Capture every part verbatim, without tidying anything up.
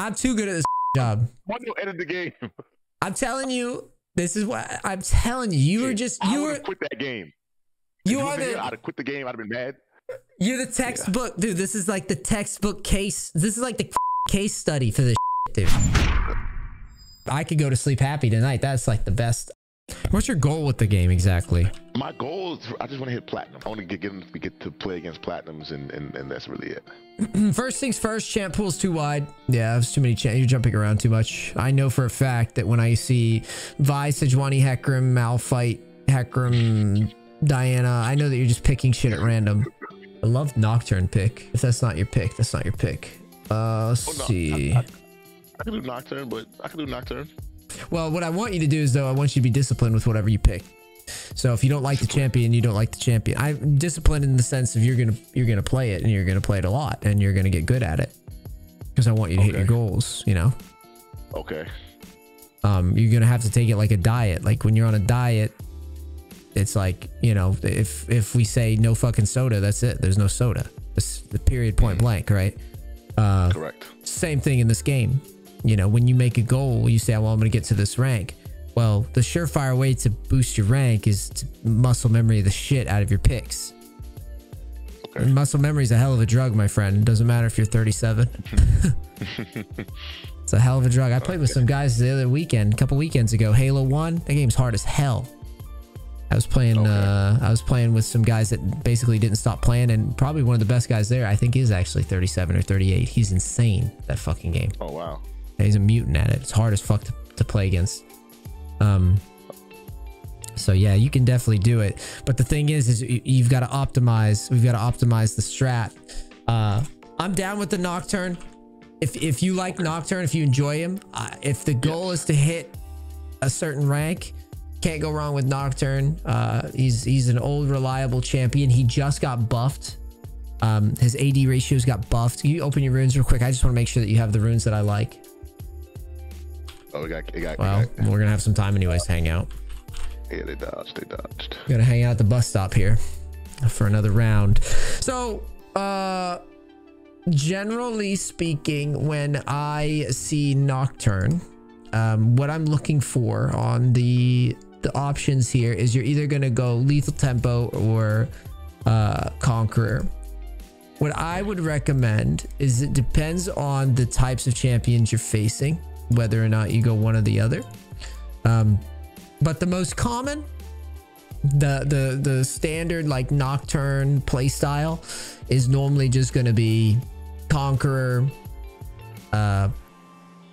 I'm too good at this job. Why do you edit the game? I'm telling you, this is what I'm telling you. You were just you I were quit that game. You are the. I'd have quit the game. I'd have been mad. You're the textbook, yeah. Dude. This is like the textbook case. This is like the case study for this, dude. I could go to sleep happy tonight. That's like the best. What's your goal with the game exactly? My goal is I just want to hit platinum. I want to get get, get to play against platinums, and, and, and that's really it. First things first, champ pool's too wide. Yeah, there's too many champ. You're jumping around too much. I know for a fact that when I see Vi, Sejuani, Hecarim, Malphite, Hecarim, Diana, I know that you're just picking shit at random. I love Nocturne pick. If that's not your pick, that's not your pick. Uh, let's oh, no. see. I, I, I can do Nocturne, but I can do Nocturne. Well, what I want you to do is, though, I want you to be disciplined with whatever you pick. So if you don't like the champion, you don't like the champion. I'm disciplined in the sense of you're gonna you're gonna play it, and you're gonna play it a lot, and you're gonna get good at it. Because I want you to okay. hit your goals, you know. Okay. Um, you're gonna have to take it like a diet. Like when you're on a diet, it's like, you know, if if we say no fucking soda, that's it. There's no soda. It's the period, point blank, right? Uh, Correct. Same thing in this game. You know, when you make a goal, you say, well, I'm going to get to this rank. Well, the surefire way to boost your rank is to muscle memory the shit out of your picks. Okay. Muscle memory is a hell of a drug, my friend. It doesn't matter if you're thirty-seven. It's a hell of a drug. I played okay. with some guys the other weekend, a couple weekends ago, Halo one. That game's hard as hell. I was playing okay. uh, I was playing with some guys that basically didn't stop playing, and probably one of the best guys there, I think, is actually thirty-seven or thirty-eight. He's insane, that fucking game. Oh, wow. He's a mutant at it. It's hard as fuck to, to play against. Um, so yeah, you can definitely do it. But the thing is, is you've got to optimize. We've got to optimize the strat. Uh, I'm down with the Nocturne. If if you like Nocturne, if you enjoy him, uh, if the goal yeah. is to hit a certain rank, can't go wrong with Nocturne. Uh, he's he's an old reliable champion. He just got buffed. Um, his A D ratios got buffed. Can you open your runes real quick? I just want to make sure that you have the runes that I like. Oh, we got, we got, well, we got. we're going to have some time anyways to hang out. Yeah, they dodged, they dodged. We're going to hang out at the bus stop here for another round. So, uh, generally speaking, when I see Nocturne, um, what I'm looking for on the, the options here is you're either going to go Lethal Tempo or uh, Conqueror. What I would recommend is it depends on the types of champions you're facing, whether or not you go one or the other. Um, but the most common, the the the standard like Nocturne playstyle is normally just gonna be Conqueror, uh,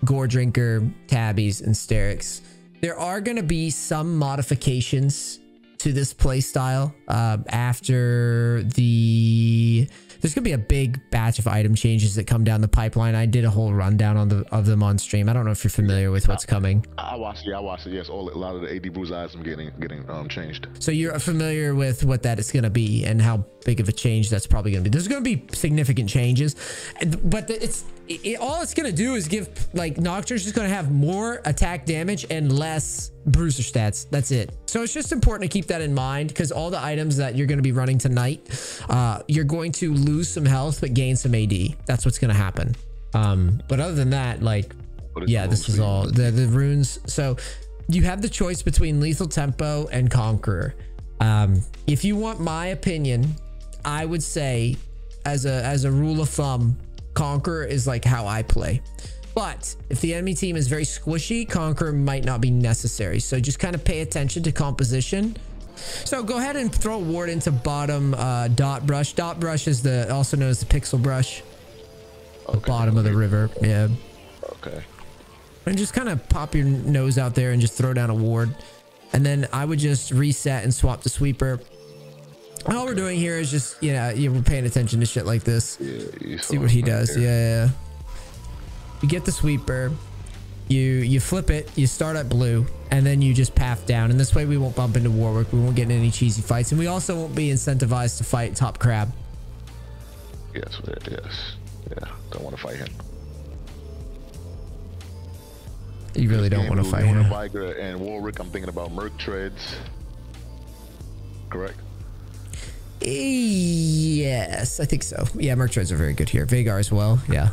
Gore Drinker, Tabbies, and Sterics. There are gonna be some modifications to this playstyle uh, after the... There's going to be a big batch of item changes that come down the pipeline. I did a whole rundown on the of them on stream. I don't know if you're familiar with what's coming. I, I watched it. I watched it. Yes, all, a lot of the A D Bruise eyes are getting getting um, changed. So you're familiar with what that is going to be and how big of a change that's probably going to be. There's going to be significant changes, but it's it, all it's going to do is give like Nocturne's just going to have more attack damage and less bruiser stats. That's it. So it's just important to keep that in mind, because all the items that you're going to be running tonight, uh, you're going to lose some health but gain some A D. That's what's going to happen. Um, but other than that, like, yeah, this is all the, the runes. So you have the choice between Lethal Tempo and Conqueror. Um, if you want my opinion, I would say as a as a rule of thumb, Conqueror is like how I play. But if the enemy team is very squishy, Conqueror might not be necessary. So just kind of pay attention to composition. So go ahead and throw Ward into bottom uh, dot brush. Dot brush is the also known as the pixel brush. Okay, the bottom okay. of the river. Yeah. Okay. And just kind of pop your nose out there and just throw down a Ward. And then I would just reset and swap the sweeper. And all we're doing here is just, you know, you're paying attention to shit like this. Yeah, see what he does. There. Yeah, yeah. You get the sweeper, you you flip it, you start at blue, and then you just path down. And this way we won't bump into Warwick. We won't get in any cheesy fights, and we also won't be incentivized to fight top crab. Yes, yes, yeah. Don't want to fight him. You really don't want to fight him. Vhagar and Warwick. I'm thinking about Merc Treads. Correct. Yes, I think so. Yeah, Merc Treads are very good here. Vhagar as well. Yeah.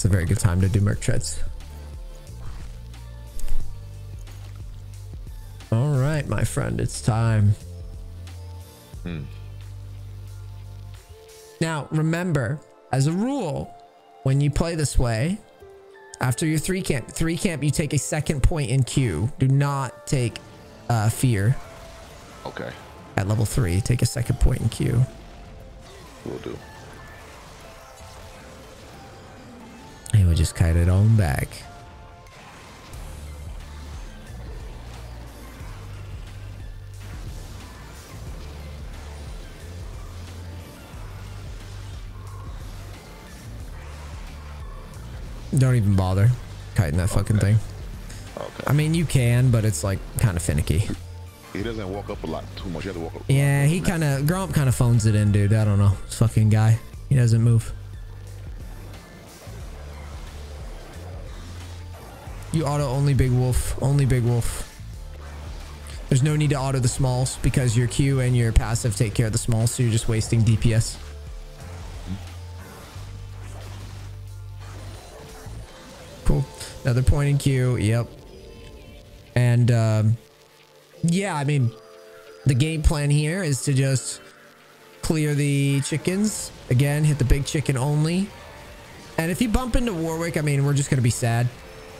It's a very good time to do Merc Treads. All right, my friend, it's time. Hmm. Now, remember, as a rule, when you play this way, after your three camp, three camp, you take a second point in queue. Do not take uh, fear. Okay. At level three, take a second point in queue. Will do. And we just kite it on back. Don't even bother kiting that fucking okay. thing. Okay. I mean, you can, but it's like kind of finicky. He doesn't walk up a lot too much. You have to walk up. Yeah, he kind of Gromp kind of phones it in, dude. I don't know, this fucking guy. He doesn't move. You auto only big wolf, only big wolf. There's no need to auto the smalls because your Q and your passive take care of the smalls, so you're just wasting D P S. Cool. Another point in queue. Yep. And um, yeah, I mean, the game plan here is to just clear the chickens again, hit the big chicken only. And if you bump into Warwick, I mean, we're just gonna be sad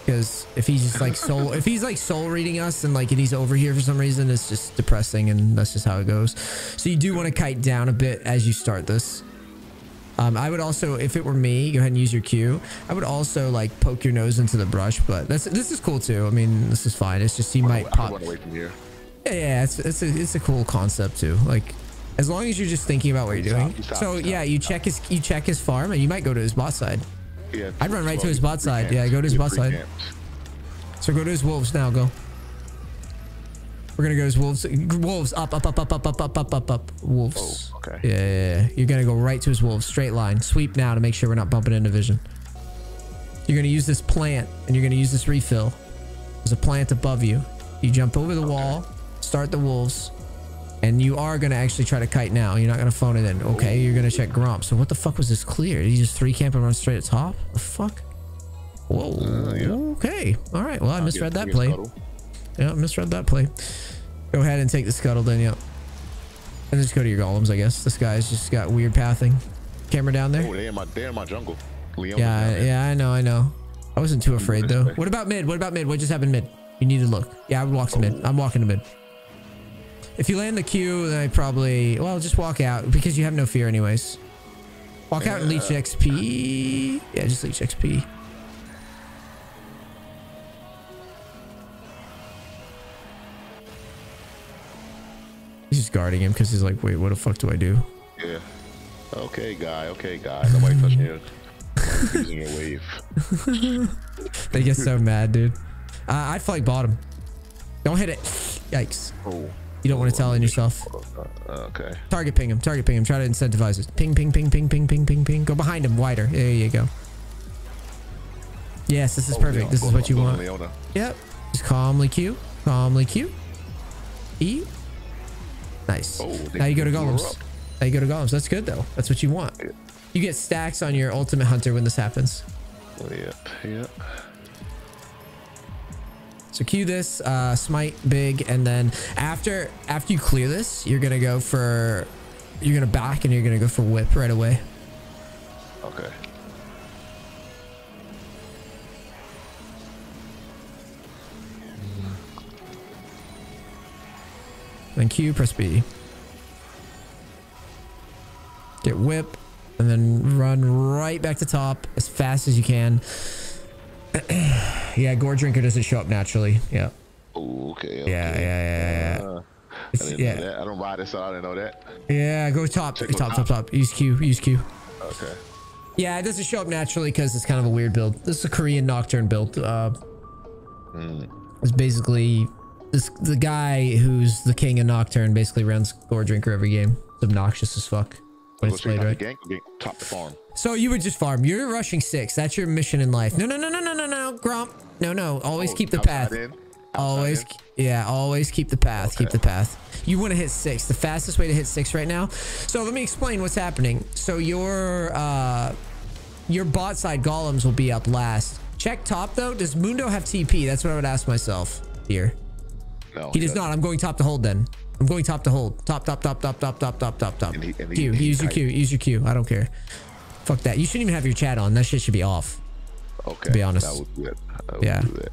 because if he's just like soul, if he's like soul reading us and like and he's over here for some reason, it's just depressing, and that's just how it goes. So you do want to kite down a bit as you start this. Um, I would also, if it were me, go ahead and use your Q. I would also like poke your nose into the brush, but that's this is cool too. I mean, this is fine. It's just he might I pop. Away from here. Yeah, yeah, it's it's a it's a cool concept too. Like, as long as you're just thinking about what you're doing. Stop, stop, so stop, yeah, you stop. check his you check his farm, and you might go to his bot side. Yeah, I'd run right to his bot side. Yeah, go to his bot side. So go to his wolves now. Go. We're gonna go as wolves. Wolves up, up, up, up, up, up, up, up, up, up. Wolves. Oh, okay. Yeah, yeah, yeah. You're gonna go right to his wolves. Straight line. Sweep now to make sure we're not bumping into vision. You're gonna use this plant, and you're gonna use this refill. There's a plant above you. You jump over the okay. wall, start the wolves, and you are gonna actually try to kite now. You're not gonna phone it in. Okay, you're gonna check Gromp. So what the fuck was this clear? Did you just three camp and run straight at top? The fuck? Whoa. Uh, yeah. Okay. All right. Well, I misread that play. Yeah, misread that play. Go ahead and take the scuttle then, yep. And just go to your golems, I guess. This guy's just got weird pathing. Camera down there. Oh, they're in my, they're in my jungle. Leona's yeah, yeah, I know, I know. I wasn't too afraid though. What about mid? What about mid? What just happened mid? You need to look. Yeah, I would walk to oh. mid. I'm walking to mid. If you land the Q, then I probably... Well, just walk out because you have no fear anyways. Walk out uh, and leech X P. Yeah, just leech X P. He's just guarding him because he's like, wait, what the fuck do I do? Yeah. Okay, guy. Okay, guy. Nobody touching you. Using your wave. They get so mad, dude. Uh, I'd flank bottom. Don't hit it. Yikes. Oh. You don't oh, want to tell on yourself. Okay. Target ping him. Target ping him. Try to incentivize it. Ping, ping, ping, ping, ping, ping, ping, ping. Go behind him. Wider. There you go. Yes, this is oh, perfect. Leona. This is what you want. Leona. Yep. Just calmly Q. Calmly Q. E. Nice. Oh, now you go to golems. Now you go to golems. That's good though. That's what you want. Yeah. You get stacks on your ultimate hunter when this happens. Yep. Yep. So cue this, uh, smite big, and then after after you clear this, you're gonna go for, you're gonna back and you're gonna go for whip right away. Okay. Then Q, press B. Get whip, and then run right back to top as fast as you can. Yeah, Gore Drinker doesn't show up naturally. Yeah. Ooh, okay, okay. Yeah, yeah, yeah, yeah. Uh, I didn't yeah. know that. I don't ride this, so I didn't know that. Yeah, go top, top, top, top, top. Use Q, use Q. Okay. Yeah, it doesn't show up naturally because it's kind of a weird build. This is a Korean Nocturne build. Uh, mm. It's basically... This, the guy who's the king of Nocturne basically runs Gore Drinker every game. It's obnoxious as fuck. When it's played, right? Top the farm. So you would just farm. You're rushing six. That's your mission in life. No, no, no, no, no, no, no. Gromp. No, no. Always oh, keep the path. Always. Yeah, always keep the path. Okay. Keep the path. You want to hit six. The fastest way to hit six right now. So let me explain what's happening. So your uh, your bot side golems will be up last. Check top though. Does Mundo have T P? That's what I would ask myself here. No, he does not. I'm going top to hold then. I'm going top to hold. Top, top, top, top, top, top, top, top, top. Q. Use your Q. Use your Q. I don't care. Fuck that. You shouldn't even have your chat on. That shit should be off. Okay. To be honest. I would do it. I would yeah. do it.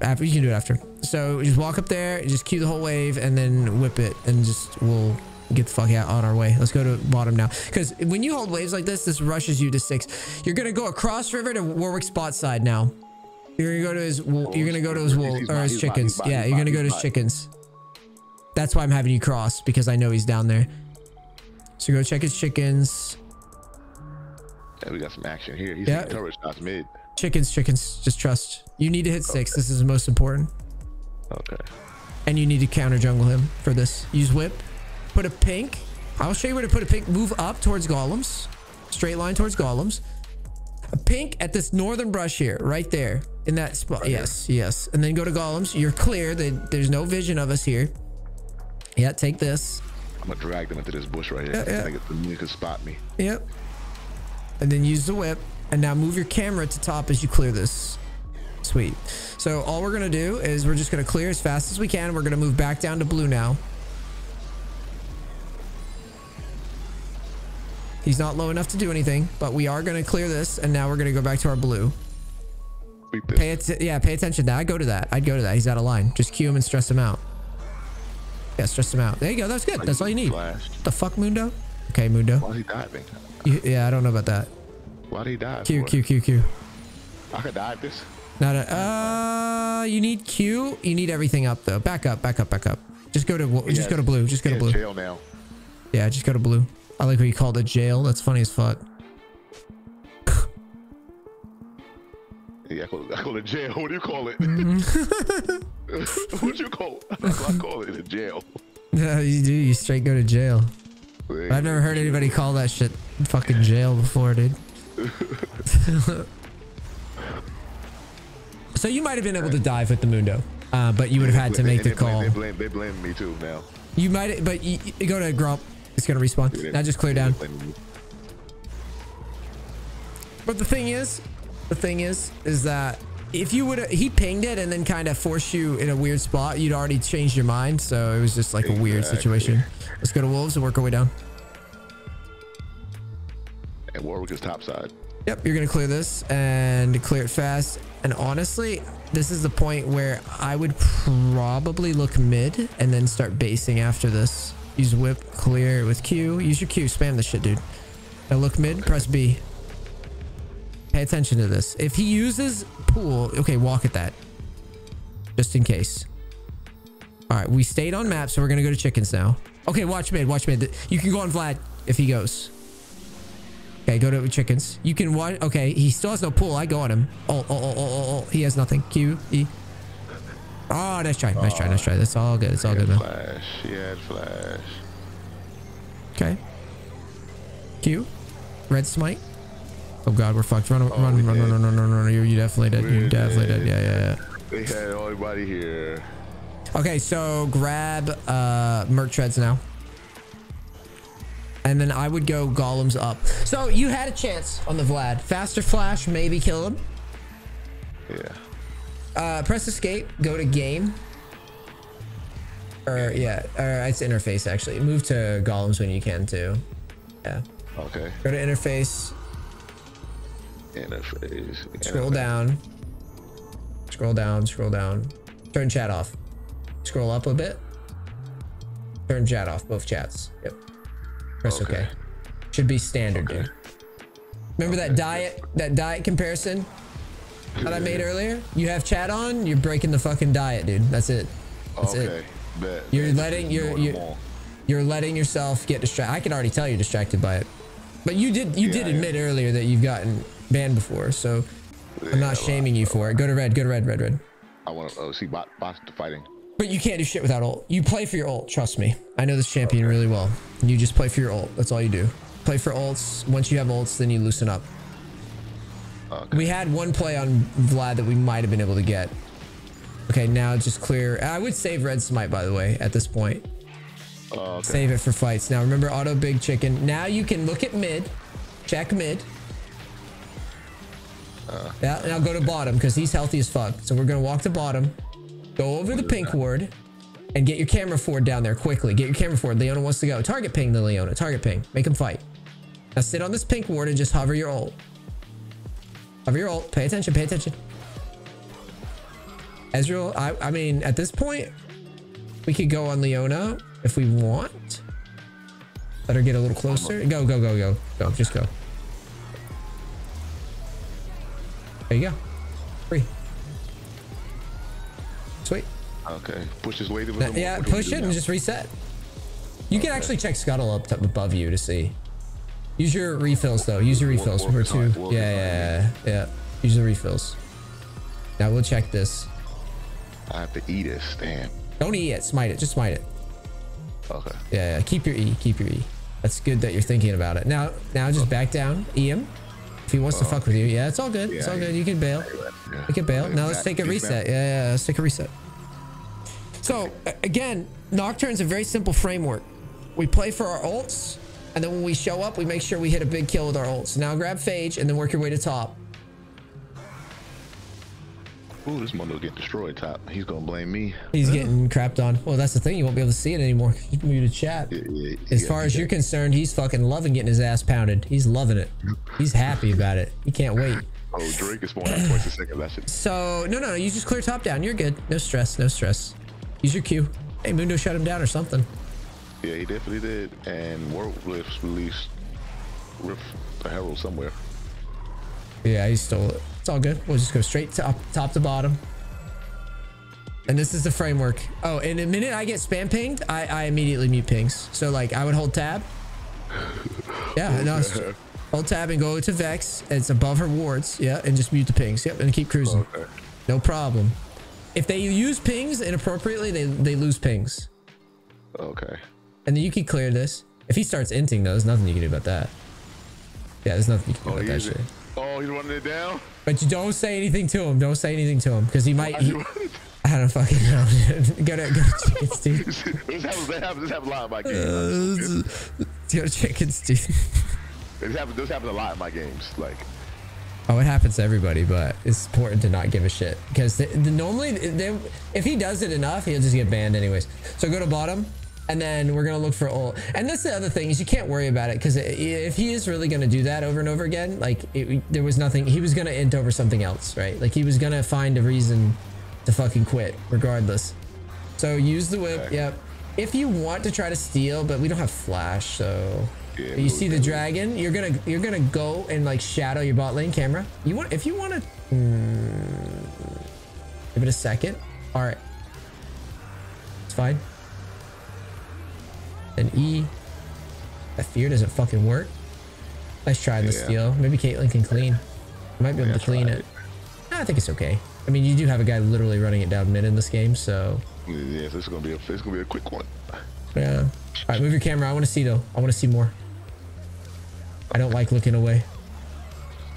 After, you can do it after. So just walk up there, just queue the whole wave, and then whip it, and just we'll get the fuck out on our way. Let's go to bottom now, because when you hold waves like this, this rushes you to six. You're gonna go across river to Warwick's bot side now. You're gonna go to his. You're gonna go to his wool or his chickens. Yeah, you're gonna go to his chickens. That's why I'm having you cross, because I know he's down there. So go check his chickens. Yeah, we got some action here. He's yeah. coverage shots mid. Chickens, chickens, just trust. You need to hit six. Okay. This is the most important. Okay. And you need to counter jungle him for this. Use whip. Put a pink. I'll show you where to put a pink. Move up towards golems. Straight line towards golems. A pink at this northern brush here, right there. In that spot. Right yes, here. yes. And then go to golems. You're clear. They, there's no vision of us here. Yeah, take this. I'm going to drag them into this bush right here. Yeah, yeah. I think it's, you can spot me. Yep. And then use the whip. And now move your camera to top as you clear this. Sweet. So all we're going to do is we're just going to clear as fast as we can. We're going to move back down to blue now. He's not low enough to do anything, but we are going to clear this. And now we're going to go back to our blue. Pay it. Yeah, pay attention to that. I go to that. I'd go to that. He's out of line. Just cue him and stress him out. Yeah, stress him out. There you go. That's good. That's all you need. What the fuck, Mundo? Okay, Mundo. Why is he diving? You, yeah, I don't know about that. Why do you dive? Q, Q, Q, Q. I could dive this. Not a, uh, you need Q. You need everything up though. Back up, back up, back up. Just go to, yeah, just go to blue. Just go to blue. Jail now. Yeah, just go to blue. I like what you called it, jail. That's funny as fuck. Yeah, I call, I call it jail. What do you call it? Mm-hmm. What do you call? I call it a jail. No, you do. You straight go to jail. Wait, I've never heard anybody call that shit fucking jail before, dude. So you might have been able to dive with the Mundo, uh, but you would have had to make the call. They blame, they blame me too now. You might, but you, you go to Gromp. It's gonna respawn. Now just clear down. But the thing is, the thing is, is that if you would, he pinged it and then kind of forced you in a weird spot. You'd already changed your mind, so it was just like exactly. a weird situation. Let's go to wolves and work our way down. And Warwick is top side. Yep, you're gonna clear this and clear it fast. And honestly, this is the point where I would probably look mid and then start basing after this. Use whip, clear with Q. Use your Q, spam this shit, dude. Now look mid, okay. Press B. Pay attention to this. If he uses pool, okay, walk at that. Just in case. Alright, we stayed on map, so we're gonna go to chickens now. Okay, watch mid, watch mid. You can go on Vlad if he goes. Okay, go to chickens. You can watch. Okay, he still has no pool. I go on him. Oh, oh, oh, oh, oh. He has nothing. Q, E. Oh, nice try. Nice try. Nice try. That's all good. It's all good, man. Flash. He had flash. Okay. Q. Red smite. Oh, God. We're fucked. Run, run, run, run, run, run, run, run. You definitely did. You definitely did. Yeah, yeah, yeah. They had everybody here. Okay, so grab uh, Merc Treads now. And then I would go golems up. So you had a chance on the Vlad. Faster flash, maybe kill him. Yeah. Uh, press escape, go to game. Or yeah, or it's interface actually. Move to golems when you can too. Yeah. Okay. Go to interface. Interface. Scroll down. Scroll down, scroll down. Turn chat off. Scroll up a bit. Turn chat off, both chats. Yep. Press okay. okay. Should be standard, okay. dude. Remember okay. that diet, that diet comparison that I made earlier? You have chat on, you're breaking the fucking diet, dude. That's it. That's okay. it. Bet. You're Bet. letting you're you're, you're letting yourself get distracted. I can already tell you're distracted by it. But you did you yeah, did admit yeah. earlier that you've gotten banned before, so yeah, I'm not shaming you for it. Go to red, go to red, red, red. I want to uh, see bot bots fighting. But you can't do shit without ult. You play for your ult, trust me. I know this champion okay. really well. You just play for your ult. That's all you do. Play for ults. Once you have ults, then you loosen up. Okay. We had one play on Vlad that we might have been able to get. Okay, now just clear. I would save Red Smite, by the way, at this point. Oh, okay. Save it for fights. Now remember auto big chicken. Now you can look at mid. Check mid. Uh, yeah, now go to bottom because he's healthy as fuck. So we're gonna walk to bottom, go over the pink ward, and get your camera forward down there quickly. Get your camera forward. Leona wants to go. Target ping the Leona. Target ping. Make him fight. Now sit on this pink ward and just hover your ult. Hover your ult. Pay attention. Pay attention. Ezreal. I, I mean, at this point, we could go on Leona if we want. Let her get a little closer. Go, go, go, go. Go. Just go. There you go. Free. Sweet. Okay. Push his way to the Yeah, push it and just reset. You okay. can actually check Scuttle up above you to see. Use your refills though. Use your refills. We're two. Yeah, yeah, yeah, yeah. Use the refills. Now we'll check this. I have to eat it. Damn. Don't eat it. Smite it. Just smite it. Okay. Yeah, yeah. Keep your E. Keep your E. That's good that you're thinking about it. Now, now just back down. E him. If he wants oh, to fuck with you, yeah, it's all good. Yeah, it's all good. You can bail. Yeah. You can bail. Now let's take a reset. Yeah, yeah, let's take a reset. So again, Nocturne's a very simple framework. We play for our ults, and then when we show up, we make sure we hit a big kill with our ults. Now grab Phage and then work your way to top. Ooh, this Mundo's getting destroyed top. He's gonna blame me. He's getting crapped on. Well, that's the thing. You won't be able to see it anymore. You can mute a chat. Yeah, yeah, as yeah, far yeah. as you're concerned, he's fucking loving getting his ass pounded. He's loving it. He's happy about it. He can't wait. Oh, Drake is spawning twice a second. That's it. So, no, no, no. You just clear top down. You're good. No stress. No stress. Use your Q. Hey, Mundo shut him down or something. Yeah, he definitely did. And Warwick released Rift the Herald somewhere. Yeah, he stole it. It's all good. We'll just go straight top, top to bottom. And this is the framework. Oh, and the minute I get spam pinged, I, I immediately mute pings. So like I would hold tab. Yeah, no, hold tab and go to Vex. It's above her wards. Yeah, and just mute the pings. Yep, and keep cruising. Okay. No problem. If they use pings inappropriately, they, they lose pings. Okay. And then you can clear this. If he starts inting though, there's nothing you can do about that. Yeah, there's nothing you can do oh, about that shit. It. Oh, he's running it down. But you don't say anything to him. Don't say anything to him because he might. He, I don't fucking know. go to go to chickens, dude. Just have, have, just have a lot in my games. Uh, go to chickens, dude. This happens, this happens a lot in my games. Like, oh, it happens to everybody, but it's important to not give a shit because they, they, normally, they, if he does it enough, he'll just get banned anyways. So go to bottom. And then we're gonna look for ult. And that's the other thing is you can't worry about it because if he is really gonna do that over and over again, like it, there was nothing, he was gonna int over something else, right? Like he was gonna find a reason to fucking quit regardless. So use the whip, okay. Yep. If you want to try to steal, but we don't have flash, so. Yeah, you see the dragon, you're gonna you're gonna go and like shadow your bot lane camera. You want, if you wanna, mm, give it a second. All right, it's fine. An E. That fear doesn't fucking work. Let's try the yeah. steal. Maybe Caitlyn can clean. Might be able yeah, to clean it. it. No, I think it's okay. I mean, you do have a guy literally running it down mid in this game, so. Yeah, this is gonna be a this gonna be a quick one. Yeah. All right, move your camera. I want to see though. I want to see more. I don't like looking away.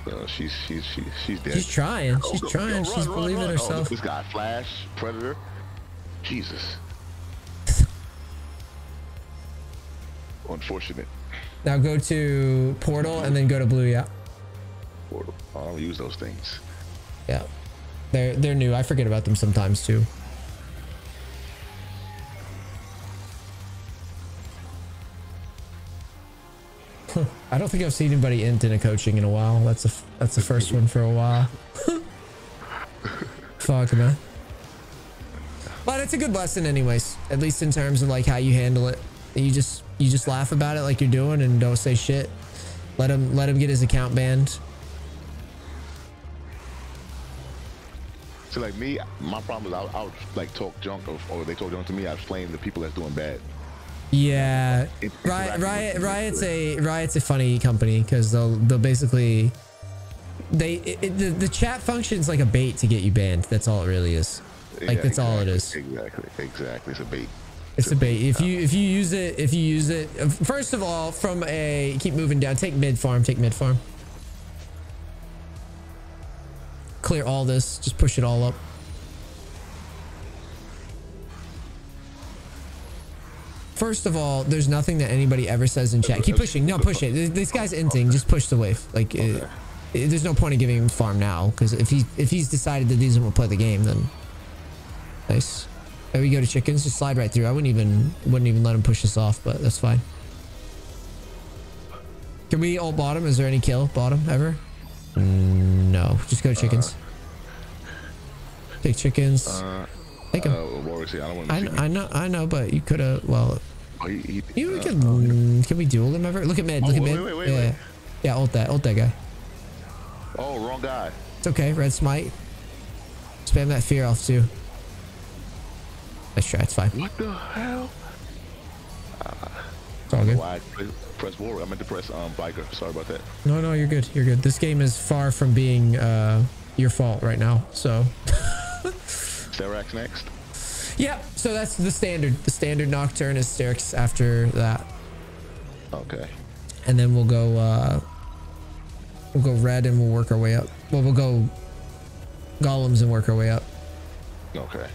No, she's she's she's she's dead. She's trying. She's trying. Yo, run, she's run, believing run. herself. Oh, this guy, Flash, Predator. Jesus. Unfortunate. Now go to portal and then go to blue. Yeah, portal. I don't use those things. Yeah, they're they're new. I forget about them sometimes too. I don't think I've seen anybody int in a coaching in a while. That's a that's the first one for a while. Fuck man. But it's a good lesson anyways, at least in terms of like how you handle it. You just you just laugh about it like you're doing and don't say shit. Let him let him get his account banned. So like me, my problem is I'll, I'll like talk junk of, or they talk junk to me. I flame the people that's doing bad. Yeah, it, Riot, Riot Riot's a Riot's a funny company because they'll they'll basically they it, it, the the chat functions like a bait to get you banned. That's all it really is. Like yeah, that's exactly, all it is. Exactly, exactly. It's a bait. It's a bait. If you if you use it, if you use it, first of all, from a keep moving down, take mid farm, take mid farm. Clear all this, just push it all up. First of all, there's nothing that anybody ever says in chat. Keep pushing. No, push it. This guy's inting. Just push the wave. Like, okay. it, there's no point in giving him farm now, because if he if he's decided that these will play the game, then nice. There we go to chickens. Just slide right through. I wouldn't even wouldn't even let him push us off, but that's fine. Can we ult bottom? Is there any kill bottom ever? No. Just go to chickens. Uh, Take chickens. Uh, Take him. Uh, I, I, I know. I know. But you could have. Well. He, he, you uh, can. Um, can we duel him ever? Look at mid. Oh, look at wait, mid. Wait, wait, yeah. Wait. Yeah. Ult that. Ult that guy. Oh, wrong guy. It's okay. Red smite. Spam that fear off too. Nice try. It's fine. What the hell? Uh, it's all good. I press Warwick. I meant to press um Vhagar. Sorry about that. No, no, you're good. You're good. This game is far from being uh your fault right now. So. Sterics next. Yep. So that's the standard. The standard Nocturne is Sterics after that. Okay. And then we'll go. uh We'll go red and we'll work our way up. Well, we'll go golems and work our way up. Okay.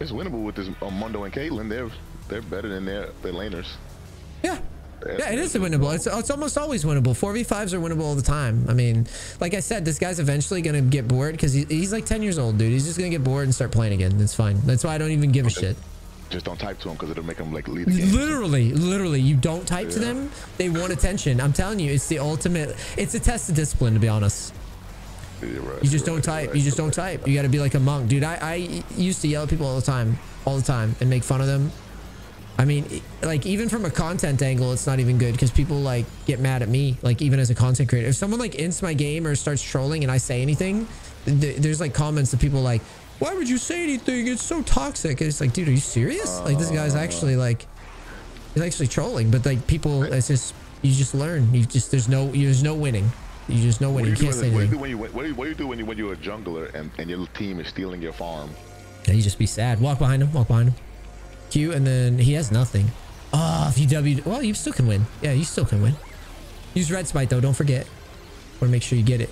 It's winnable with this um, Mundo and Caitlyn. They're they're better than their their laners. Yeah, they're, yeah, it is winnable. It's it's almost always winnable. four v fives are winnable all the time. I mean, like I said, this guy's eventually gonna get bored because he, he's like ten years old, dude. He's just gonna get bored and start playing again. That's fine. That's why I don't even give a shit. Just don't type to them because it'll make them like lead the game. Literally, literally, you don't type yeah. to them. They want attention. I'm telling you, it's the ultimate. It's a test of discipline, to be honest. Yeah, right, you just right, don't type. Right, you just right. don't type. You got to be like a monk, dude. I, I used to yell at people all the time, all the time, and make fun of them. I mean, like even from a content angle, it's not even good because people like get mad at me. Like even as a content creator, if someone like ints my game or starts trolling and I say anything, th there's like comments of people like, "Why would you say anything? It's so toxic." And it's like, dude, are you serious? Like this guy's actually like, he's actually trolling. But like people, it's just you just learn. You just there's no there's no winning. You just know when you, you can't say anything. What do you do when you, what do you, what do you do when, you, when you're a jungler and, and your team is stealing your farm? Yeah, you just be sad. Walk behind him. Walk behind him. Q, and then he has nothing. Oh, if you W... Well, you still can win. Yeah, you still can win. Use red smite, though. Don't forget. Or make sure you get it.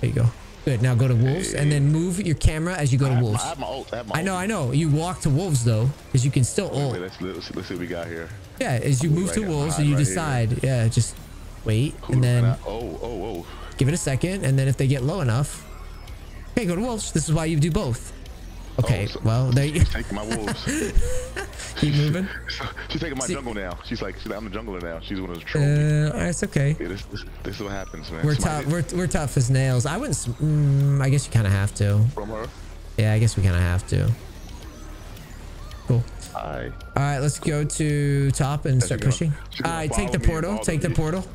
There you go. Good. Now go to wolves, hey, and then move your camera as you go I to wolves. My, I, my ult, I, my I know, I know. You walk to wolves, though, because you can still ult. Wait, let's, let's, let's see what we got here. Yeah, as you move right to here, wolves, and you right decide. Here. Yeah, just... Wait, Who and then I, oh, oh, oh. give it a second, and then if they get low enough, okay, go to wolves. This is why you do both. Okay, oh, so well, there you go. She's taking my wolves. Keep moving. She's taking my See, jungle now. She's like, she's like, I'm the jungler now. She's one of those trolls. Uh, it's okay. Yeah, this, this, this is what happens, man. We're tough. We're, we're tough as nails. I wouldn't. Mm, I guess you kind of have to. From her? Yeah, I guess we kind of have to. Cool. All right. All right, let's go to top and start pushing. All right, take the portal. Take the portal.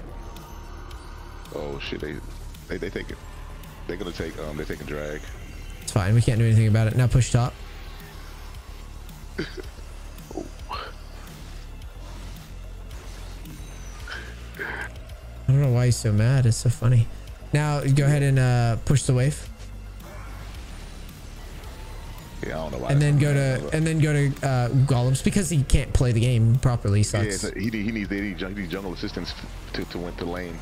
Oh shit, they, they they take it. They're gonna take um they're taking drag. It's fine, we can't do anything about it. Now push top. Oh. I don't know why he's so mad, it's so funny. Now go ahead and uh push the wave. Yeah, I don't know why. And then go to and then go to uh golems because he can't play the game properly, sucks. Yeah, so he he needs the jungle assistance to to win the lane.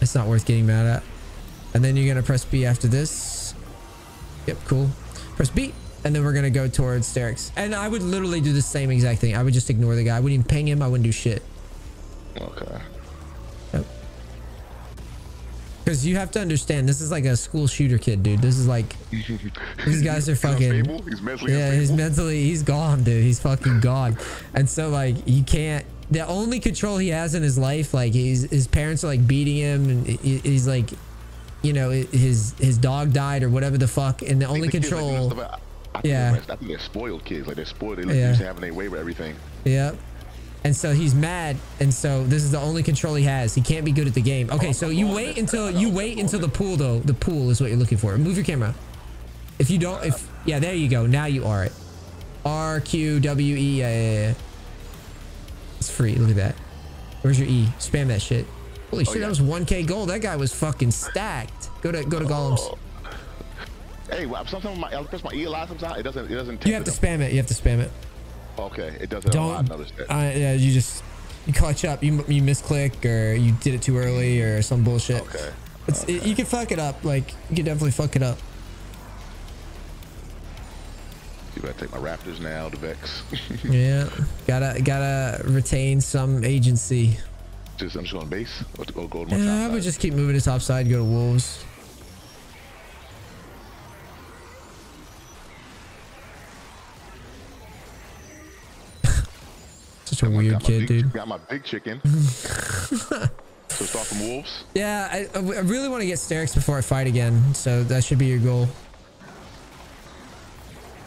It's not worth getting mad at. And then you're going to press B after this. Yep, cool. Press B. And then we're going to go towards Sterics. And I would literally do the same exact thing. I would just ignore the guy. I wouldn't even ping him. I wouldn't do shit. Okay. Yep. Because you have to understand, this is like a school shooter kid, dude. This is like... These guys are fucking... He's mentally yeah, unstable. He's mentally... He's gone, dude. He's fucking gone. And so, like, you can't... The only control he has in his life, like he's, his parents are like beating him, and he, he's like, you know, his his dog died or whatever the fuck, and the only the control, like, you know, stuff, I, I yeah, think I think they're spoiled kids, like they're spoiled, they like yeah. used to having their way with everything. Yeah, and so he's mad, and so this is the only control he has. He can't be good at the game. Okay, oh, so you on, wait until you wait until the pool though. The pool is what you're looking for. Move your camera. If you don't, if yeah, there you go. Now you are it. R Q W E. Yeah, yeah, yeah. It's free. Look at that. Where's your E? Spam that shit. Holy oh, shit, yeah. That was one K gold. That guy was fucking stacked. Go to go to golems. Oh. Hey, well, sometimes my, I press my E a lot. Sometimes it doesn't. It doesn't. You have to spam it. You have to spam it. Okay, it doesn't. Don't. Lot, I, yeah, you just you clutch up. You you misclick or you did it too early or some bullshit. Okay. It's, okay. It, you can fuck it up. Like you can definitely fuck it up. Gotta take my Raptors now to Vex. Yeah, gotta gotta retain some agency. Just I'm just going base or to go, go to my yeah, top I would side. Just keep moving to top side, go to Wolves. Such a got weird my, kid, big, dude. Got my big chicken. So start from Wolves. Yeah, I, I really want to get Sterics before I fight again, so that should be your goal.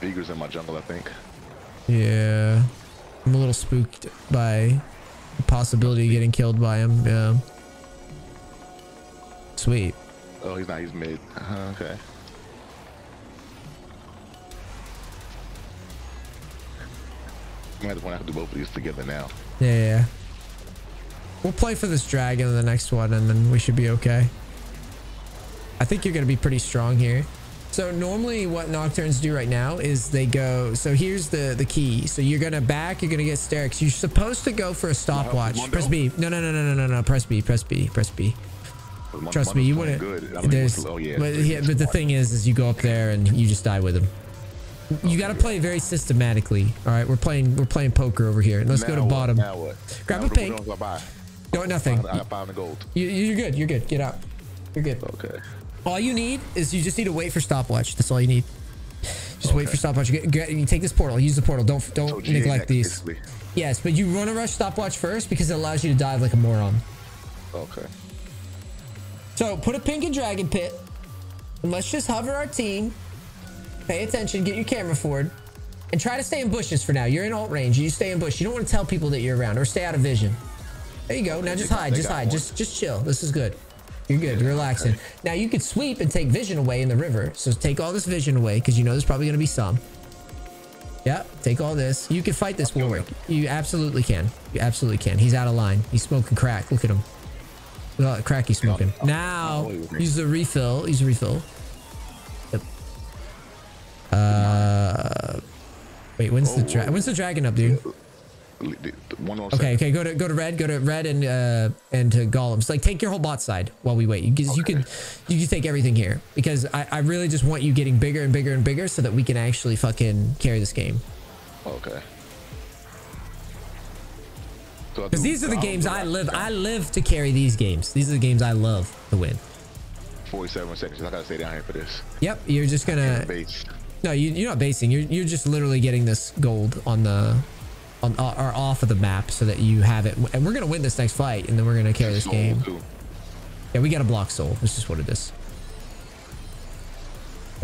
Vhagar's in my jungle, I think. Yeah, I'm a little spooked by the possibility of getting killed by him. Yeah. Sweet. Oh, he's not. He's mid. Uh, okay. I'm at the point I have to do both of these together now. Yeah, yeah. We'll play for this dragon in the next one, and then we should be okay. I think you're going to be pretty strong here. So normally what Nocturnes do right now is they go, so here's the, the key. So you're going to back, you're going to get Sterics. You're supposed to go for a stopwatch. No, press B. No, no, no, no, no, no, no. Press B, press B, press B. Mondo, Trust Mondo's me, you wouldn't. I mean, there's, oh yeah, but, yeah, but the thing is, is you go up there and you just die with him. You got to play very systematically. All right, we're playing, we're playing poker over here. Let's now go to what, bottom. Now what? Grab now a pink. No, nothing. I found the gold. You, you're good. You're good. Get out. You're good. Okay. All you need is you just need to wait for stopwatch. That's all you need. Just okay. wait for stopwatch. You, get, you take this portal. Use the portal. Don't don't so neglect these. Basically. Yes, but you run a rush stopwatch first because it allows you to dive like a moron. Okay. So put a pink in Dragon Pit. And let's just hover our team. Pay attention. Get your camera forward. And try to stay in bushes for now. You're in alt range. You stay in bush. You don't want to tell people that you're around or stay out of vision. There you go. Now just hide. Just hide. Just just chill. This is good. You're good. You're relaxing. Now you could sweep and take vision away in the river. So take all this vision away because you know there's probably going to be some. Yeah. Take all this. You can fight this Warwick. You absolutely can. You absolutely can. He's out of line. He's smoking crack. Look at him. Look at that crack he's smoking. Now use the refill. Use the refill. Yep. Uh. Wait. When's the dra when's the dragon up, dude? Okay, okay, go to go to red, go to red and uh and to golems. Like take your whole bot side while we wait. You can okay. you can you can take everything here because I, I really just want you getting bigger and bigger and bigger so that we can actually fucking carry this game. Okay. Because so these are the games I live I live to carry these games. These are the games I love to win. forty-seven seconds. I gotta stay down here for this. Yep, you're just gonna base. No, you you're not basing. You're you're just literally getting this gold on the On, uh, are off of the map so that you have it, and we're gonna win this next fight, and then we're gonna carry this game. Yeah, we gotta block soul. This is what it is.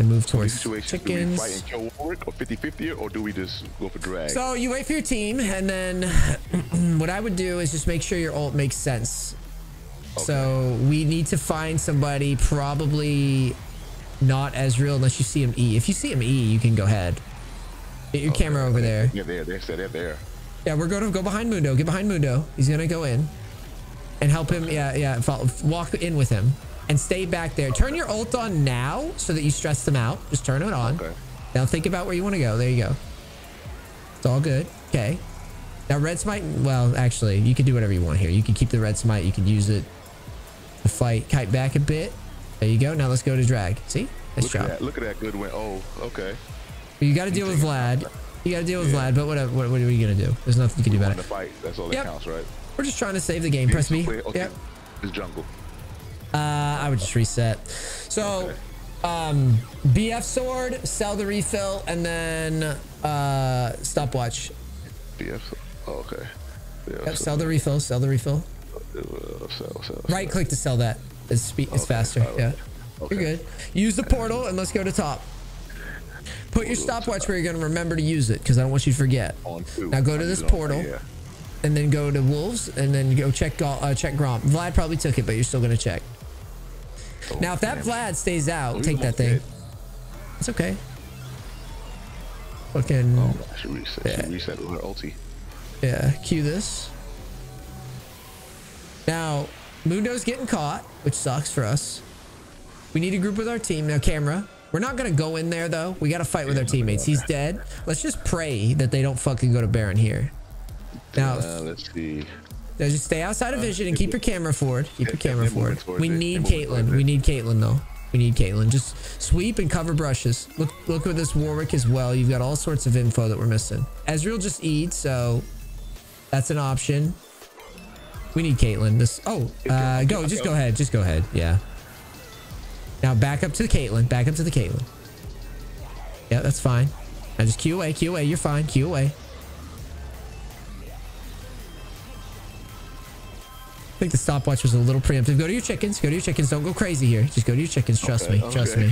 And move towards chickens. Do we fight and kill Warwick or fifty fifty, or do we just go for drag? So you wait for your team, and then what I would do is just make sure your ult makes sense. Okay. So we need to find somebody probably not Ezreal unless you see him E. If you see him E, you can go ahead. Get your okay. camera over there. Yeah, they're there. They're there. Yeah, we're going to go behind Mundo. Get behind Mundo. He's going to go in and help him. Yeah, yeah. Follow, walk in with him and stay back there. Okay. Turn your ult on now so that you stress them out. Just turn it on. Okay. Now think about where you want to go. There you go. It's all good. Okay. Now red smite. Well, actually, you can do whatever you want here. You can keep the red smite. You can use it to fight. Kite back a bit. There you go. Now let's go to drag. See? Nice look job. At that. Look at that good win. Oh, okay. You got to deal with Vlad. You got to deal with yeah. Vlad, but whatever. What, what are you going to do? There's nothing you can do about it. The fight. That's all that yep. counts, right? We're just trying to save the game. Press me. Okay. Yep. It's jungle. Uh, I would just reset. So, okay. um, B F sword, sell the refill, and then uh, stopwatch. B F sword. Oh, okay. B F yep, sell the refill. Sell the refill. Sell, sell, sell. Right click to sell that. It's, speed, it's okay. faster. Right. Yeah. Okay. You're good. Use the portal, and let's go to top. Put your stopwatch where you're going to remember to use it because I don't want you to forget. Now go to this portal and then go to Wolves and then go check uh, check Gromp. Vlad probably took it, but you're still going to check. Now if that Vlad stays out, take that thing. It's okay. Fucking... Oh, I should reset. Reset with her ulti. Yeah, cue this. Now, Mundo's getting caught, which sucks for us. We need to group with our team. Now, camera. We're not going to go in there, though. We got to fight with our teammates. He's dead. Let's just pray that they don't fucking go to Baron here. Now, uh, let's see. Now just stay outside of vision and keep your camera forward. Keep your camera forward. We need Caitlyn. We need Caitlyn, though. We need Caitlyn. Just sweep and cover brushes. Look, look at this Warwick as well. You've got all sorts of info that we're missing. Ezreal just eats, so that's an option. We need Caitlyn. This. Oh, uh, go. Just go ahead. Just go ahead. Yeah. Now back up to the Caitlyn. Back up to the Caitlyn. Yeah, that's fine. Now just Q away. Q away. You're fine. Q away. I think the stopwatch was a little preemptive. Go to your chickens. Go to your chickens. Don't go crazy here. Just go to your chickens. Trust okay, me. Okay. Trust me.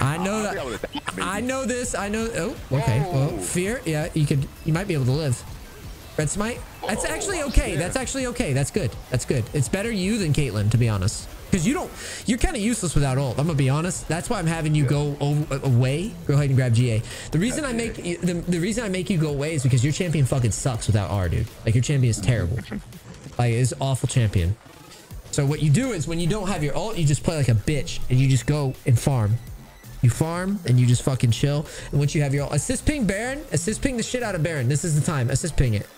I know that. I know this. I know. Oh, okay. Well, fear. Yeah, you could. You might be able to live. Red smite. That's actually okay. That's actually okay. That's good. That's good. It's better you than Caitlyn, to be honest, because you don't. You're kind of useless without ult. I'm gonna be honest. That's why I'm having you yeah. go over, away. Go ahead and grab G A. The reason I make the the reason I make you go away is because your champion fucking sucks without R, dude. Like your champion is terrible. Like, it's awful champion. So what you do is when you don't have your ult, you just play like a bitch and you just go and farm. You farm and you just fucking chill. And once you have your ult, assist ping Baron. Assist ping the shit out of Baron. This is the time. Assist ping it.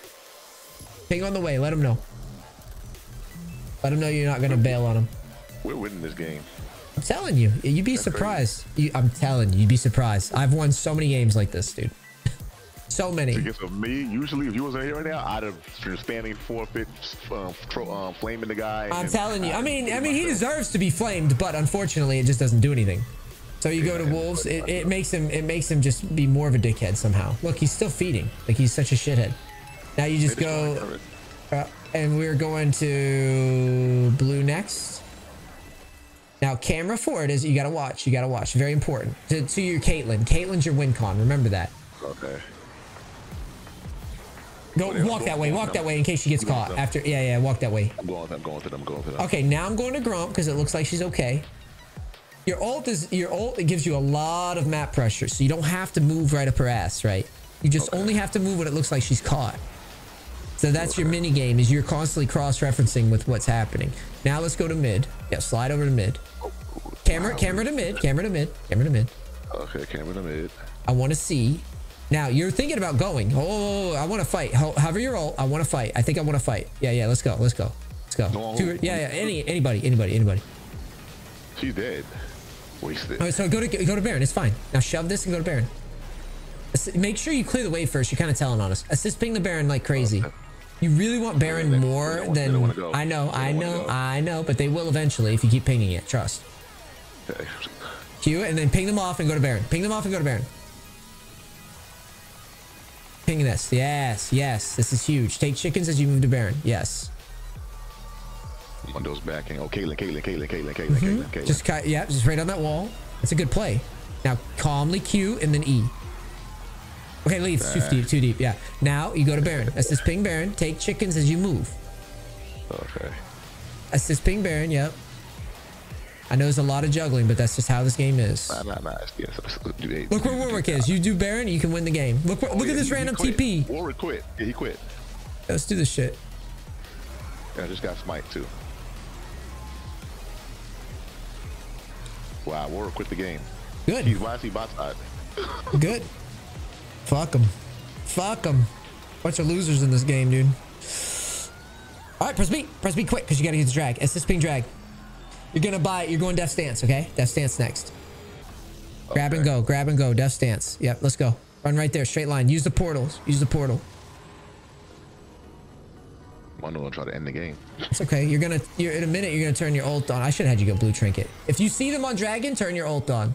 Ping on the way. Let him know. Let him know you're not going to bail on him. We're winning this game. I'm telling you. You'd be That's surprised. You, I'm telling you. You'd be surprised. I've won so many games like this, dude. So many. Because of me, usually if you wasn't here right now, I'd have been standing forfeit, um, um, flaming the guy. I'm telling you. I mean, I mean, he deserves to be flamed, but unfortunately, it just doesn't do anything. So you go to Wolves, it, it makes him, it makes him just be more of a dickhead somehow. Look, he's still feeding. Like he's such a shithead. Now you just go, uh, and we're going to blue next. Now camera forward is you gotta watch. You gotta watch. Very important to, to your Caitlyn. Caitlyn's your win con. Remember that. Okay. Go walk that way, walk that way in case she gets caught. After, yeah, yeah, walk that way. I'm going, I'm going to them, I'm going to them. Okay, now I'm going to Gromp because it looks like she's okay. Your ult is, your ult, it gives you a lot of map pressure, so you don't have to move right up her ass, right? You just okay. only have to move when it looks like she's caught. So that's okay. your mini game, is you're constantly cross-referencing with what's happening. Now let's go to mid. Yeah, slide over to mid. Camera, wow. camera to mid, camera to mid, camera to mid. Okay, camera to mid. I want to see. Now, you're thinking about going. Oh, I want to fight. Hover your ult. I want to fight. I think I want to fight. Yeah, yeah, let's go. Let's go. Let's go. No, Two, yeah, yeah, any, anybody, anybody, anybody. She's dead. Wasted. All right, so go to go to Baron. It's fine. Now shove this and go to Baron. Make sure you clear the way first. You're kind of telling on us. Assist ping the Baron like crazy. Okay. You really want Baron no, more want, than... I know, I know, I know, but they will eventually if you keep pinging it. Trust. Okay. Cue it and then ping them off and go to Baron. Ping them off and go to Baron. Ping this. Yes, yes. This is huge. Take chickens as you move to Baron. Yes. Mundo's backing. Oh, Caitlyn, Caitlyn, Caitlyn, Caitlyn, Caitlyn, mm-hmm. Caitlyn, Caitlyn. Just, yeah, just right on that wall. That's a good play. Now, calmly Q and then E. Okay, leave. Too deep, too deep. Yeah. Now, you go to Baron. Assist ping Baron. Take chickens as you move. Okay. Assist ping Baron, yep. I know there's a lot of juggling, but that's just how this game is. Nah, nah, nah. Yeah, so, so, do, hey, look where Warwick is. You do Baron, you can win the game. Look, oh, look yeah, at this he, random he T P. Warwick quit. Yeah, he quit. Yeah, let's do this shit. Yeah, I just got smite too. Wow, Warwick quit the game. Good. He's why is he bot side? Good. Fuck him. Fuck him. Bunch of losers in this game, dude. All right, press B. Press B quick because you gotta get the drag. Assist ping drag. You're gonna buy it. You're going Death's Dance, okay? Death's Dance next. Okay. Grab and go, grab and go, Death's Dance. Yep, let's go. Run right there, straight line. Use the portals. Use the portal. I'm gonna try to end the game. It's okay. You're gonna. You're in a minute. You're gonna turn your ult on. I should have had you go blue trinket. If you see them on dragon, turn your ult on.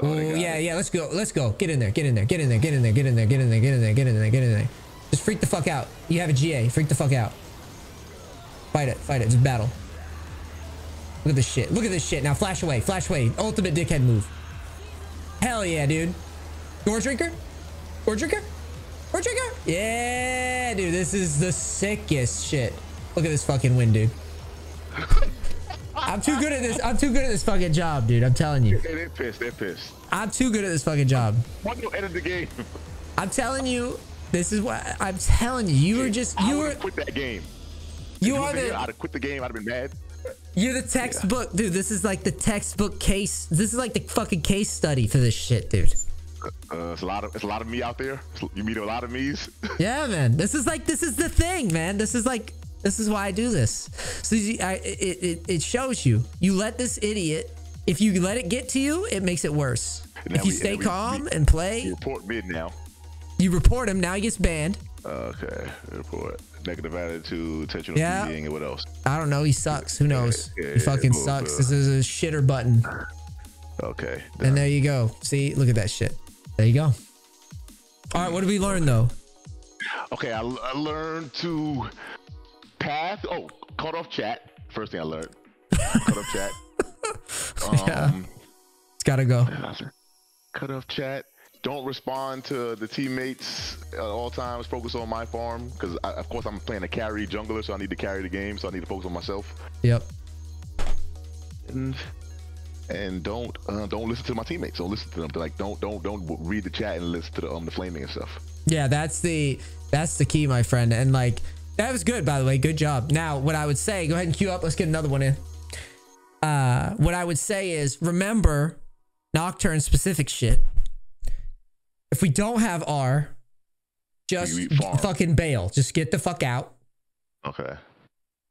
Oh Ooh, yeah, it. yeah. Let's go. Let's go. Get in there. Get in there. Get in there. Get in there. Get in there. Get in there. Get in there. Get in there. Get in there. Just freak the fuck out. You have a G A. Freak the fuck out. Fight it. Fight it. Just battle. Look at this shit. Look at this shit. Now flash away. Flash away. Ultimate dickhead move. Hell yeah, dude. Gore Drinker? Gore Drinker? Gore Drinker? Yeah, dude. This is the sickest shit. Look at this fucking win, dude. I'm too good at this. I'm too good at this fucking job, dude. I'm telling you. Hey, they're pissed. They're pissed. I'm too good at this fucking job. Why do you edit the game? I'm telling you. This is what I'm telling you. You were just. You I were. Quit that game. You are the. I'd have quit the game. I'd have been mad. You're the textbook, yeah. dude. This is like the textbook case. This is like the fucking case study for this shit, dude. Uh, it's a lot of it's a lot of me out there. You meet a lot of me's. Yeah, man. This is like this is the thing, man. This is like this is why I do this. So I, it, it it shows you. You let this idiot If you let it get to you, it makes it worse. If you we, stay and calm we, and play. You report mid now. You report him. Now he gets banned. Okay. Report. Negative attitude, intentional yeah. feeding, and what else? I don't know. He sucks. Who knows? Yeah, yeah, he fucking yeah, sucks. Up. This is a shitter button. Okay. Done. And there you go. See, look at that shit. There you go. All right. What did we learn though? Okay. I, I learned to path. Oh, cut off chat. First thing I learned. Cut off chat. Um, yeah. It's gotta go. Cut off chat. Don't respond to the teammates at all times. Focus on my farm because, of course, I'm playing a carry jungler, so I need to carry the game. So I need to focus on myself. Yep. And, and don't uh, don't listen to my teammates. Don't listen to them. They're like don't don't don't read the chat and listen to the um the flaming and stuff. Yeah, that's the that's the key, my friend. And like that was good, by the way. Good job. Now, what I would say, go ahead and queue up. Let's get another one in. Uh, what I would say is remember Nocturne specific shit. If we don't have R, just fucking bail. Just get the fuck out. Okay.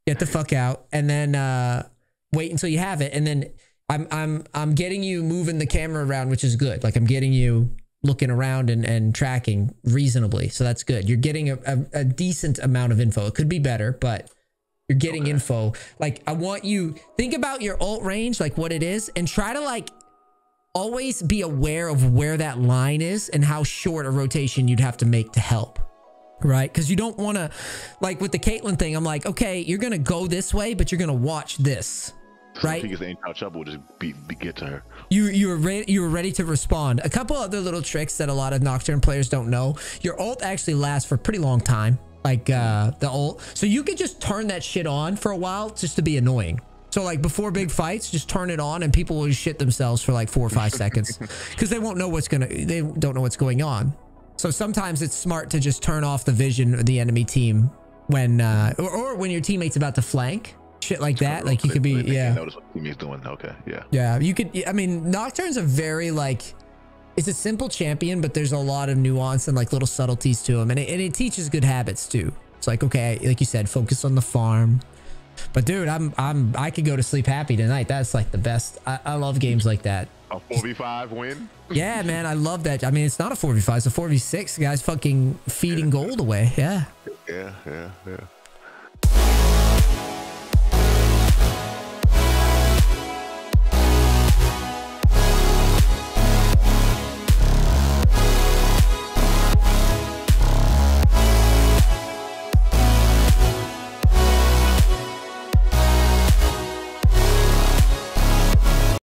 Get the fuck out, and then uh, wait until you have it. And then I'm I'm I'm getting you moving the camera around, which is good. Like I'm getting you looking around and and tracking reasonably, so that's good. You're getting a a, a decent amount of info. It could be better, but. You're getting okay. info. Like, I want you think about your ult range, like what it is, and try to like always be aware of where that line is and how short a rotation you'd have to make to help, right? Because you don't want to, like with the Caitlyn thing, I'm like, okay, you're gonna go this way, but you're gonna watch this, right? Because ain't no trouble, just be, be get to her. You you were re you were ready to respond. A couple other little tricks that a lot of Nocturne players don't know. Your ult actually lasts for a pretty long time. Like uh, the ult. So you could just turn that shit on for a while just to be annoying. So like before big fights, just turn it on and people will shit themselves for like four or five seconds because they won't know what's gonna, they don't know what's going on. So sometimes it's smart to just turn off the vision of the enemy team when, uh, or, or when your teammate's about to flank. Shit like that. Like you could be, yeah. Notice what teammate's doing. Okay, yeah. Yeah, you could, I mean, Nocturne's a very like, it's a simple champion, but there's a lot of nuance and like little subtleties to him. And it, and it teaches good habits too. It's like, okay, like you said, focus on the farm. But dude, I'm, I'm, I could go to sleep happy tonight. That's like the best. I, I love games like that. A four v five win? Yeah, man. I love that. I mean, it's not a four v five. It's a four v six. The guy's fucking feeding gold away. Yeah. Yeah, yeah, yeah.